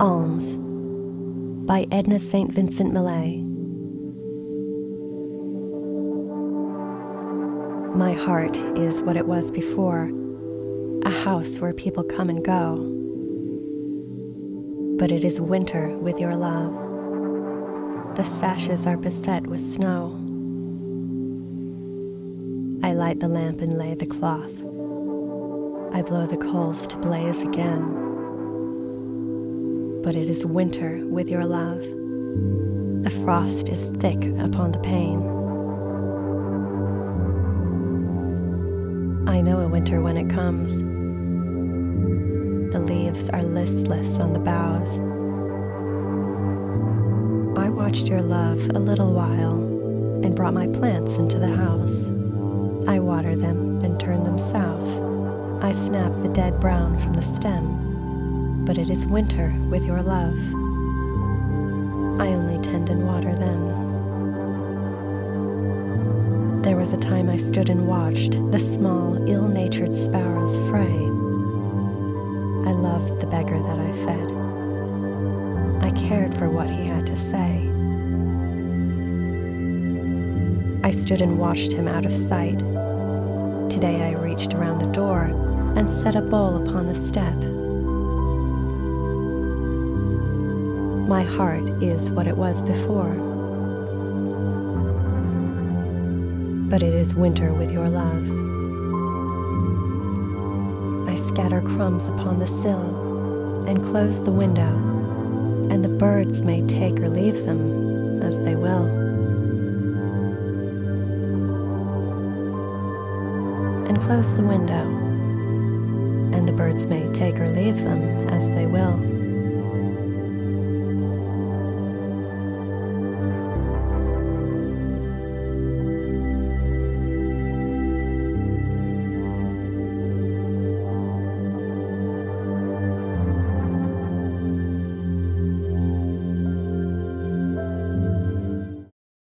Alms by Edna St. Vincent Millay. My heart is what it was before, a house where people come and go. But it is winter with your love. The sashes are beset with snow. I light the lamp and lay the cloth. I blow the coals to blaze again. But it is winter with your love. The frost is thick upon the pane. I know a winter when it comes. The leaves are listless on the boughs. I watched your love a little while and brought my plants into the house. I water them and turn them south. I snap the dead brown from the stem, but it is winter with your love. I only tend and water them. There was a time I stood and watched the small, ill-natured sparrows fray. I loved the beggar that I fed. I cared for what he had to say. I stood and watched him out of sight. Today I reached around the door and set a bowl upon the step. My heart is what it was before, but it is winter with your love. I scatter crumbs upon the sill and close the window, and the birds may take or leave them as they will. And close the window, and the birds may take or leave them as they will.